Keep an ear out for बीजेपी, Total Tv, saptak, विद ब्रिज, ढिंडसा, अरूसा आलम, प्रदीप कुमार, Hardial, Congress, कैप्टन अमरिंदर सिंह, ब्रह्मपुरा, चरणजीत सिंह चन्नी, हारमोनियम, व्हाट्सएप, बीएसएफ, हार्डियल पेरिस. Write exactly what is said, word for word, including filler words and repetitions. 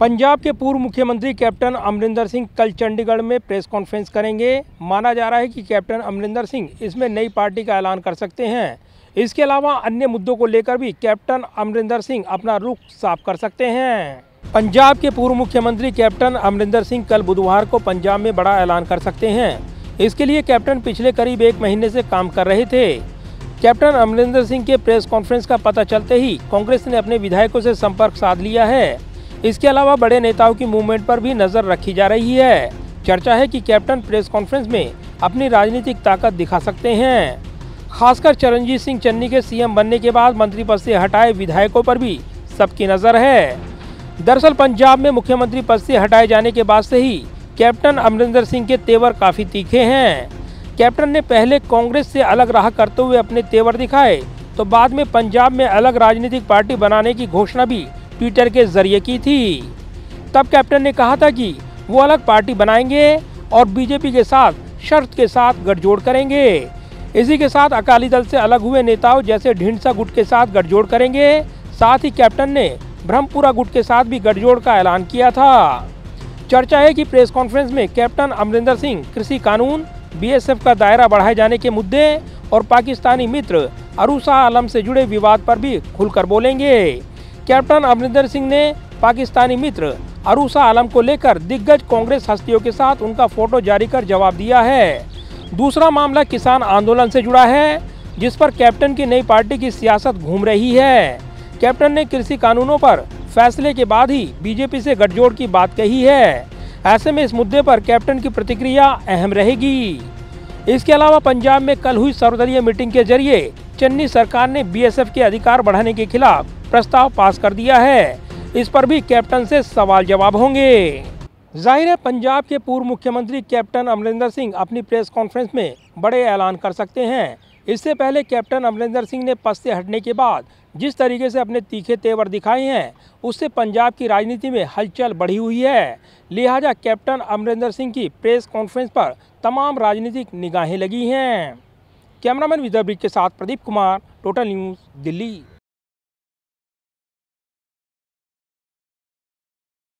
पंजाब के पूर्व मुख्यमंत्री कैप्टन अमरिंदर सिंह कल चंडीगढ़ में प्रेस कॉन्फ्रेंस करेंगे। माना जा रहा है कि कैप्टन अमरिंदर सिंह इसमें नई पार्टी का ऐलान कर सकते हैं। इसके अलावा अन्य मुद्दों को लेकर भी कैप्टन अमरिंदर सिंह अपना रुख साफ कर सकते हैं। पंजाब के पूर्व मुख्यमंत्री कैप्टन अमरिंदर सिंह कल बुधवार को पंजाब में बड़ा ऐलान कर सकते हैं। इसके लिए कैप्टन पिछले करीब एक महीने से काम कर रहे थे। कैप्टन अमरिंदर सिंह के प्रेस कॉन्फ्रेंस का पता चलते ही कांग्रेस ने अपने विधायकों से संपर्क साध लिया है। इसके अलावा बड़े नेताओं की मूवमेंट पर भी नज़र रखी जा रही है। चर्चा है कि कैप्टन प्रेस कॉन्फ्रेंस में अपनी राजनीतिक ताकत दिखा सकते हैं। खासकर चरणजीत सिंह चन्नी के सीएम बनने के बाद मंत्री पद से हटाए विधायकों पर भी सबकी नज़र है। दरअसल पंजाब में मुख्यमंत्री पद से हटाए जाने के बाद से ही कैप्टन अमरिंदर सिंह के तेवर काफ़ी तीखे हैं। कैप्टन ने पहले कांग्रेस से अलग राह करते हुए अपने तेवर दिखाए, तो बाद में पंजाब में अलग राजनीतिक पार्टी बनाने की घोषणा भी ट्विटर के जरिए की थी। तब कैप्टन ने कहा था कि वो अलग पार्टी बनाएंगे और बीजेपी के साथ शर्त के साथ गठजोड़ करेंगे। इसी के साथ अकाली दल से अलग हुए नेताओं जैसे ढिंडसा गुट के साथ गठजोड़ करेंगे। साथ ही कैप्टन ने ब्रह्मपुरा गुट के साथ भी गठजोड़ का ऐलान किया था। चर्चा है कि प्रेस कॉन्फ्रेंस में कैप्टन अमरिंदर सिंह कृषि कानून, बीएसएफ का दायरा बढ़ाए जाने के मुद्दे और पाकिस्तानी मित्र अरूसा आलम से जुड़े विवाद पर भी खुलकर बोलेंगे। कैप्टन अमरिंदर सिंह ने पाकिस्तानी मित्र अरूसा आलम को लेकर दिग्गज कांग्रेस हस्तियों के साथ उनका फोटो जारी कर जवाब दिया है। दूसरा मामला किसान आंदोलन से जुड़ा है, जिस पर कैप्टन की नई पार्टी की सियासत घूम रही है। कैप्टन ने कृषि कानूनों पर फैसले के बाद ही बीजेपी से गठजोड़ की बात कही है। ऐसे में इस मुद्दे पर कैप्टन की प्रतिक्रिया अहम रहेगी। इसके अलावा पंजाब में कल हुई सर्वदलीय मीटिंग के जरिए चन्नी सरकार ने बीएसएफ के अधिकार बढ़ाने के खिलाफ प्रस्ताव पास कर दिया है। इस पर भी कैप्टन से सवाल जवाब होंगे। जाहिर है पंजाब के पूर्व मुख्यमंत्री कैप्टन अमरिंदर सिंह अपनी प्रेस कॉन्फ्रेंस में बड़े ऐलान कर सकते हैं। इससे पहले कैप्टन अमरिंदर सिंह ने पद से हटने के बाद जिस तरीके से अपने तीखे तेवर दिखाए हैं, उससे पंजाब की राजनीति में हलचल बढ़ी हुई है। लिहाजा कैप्टन अमरिंदर सिंह की प्रेस कॉन्फ्रेंस पर तमाम राजनीतिक निगाहें लगी हैं। कैमरामैन विद ब्रिज के साथ प्रदीप कुमार, टोटल न्यूज़, दिल्ली।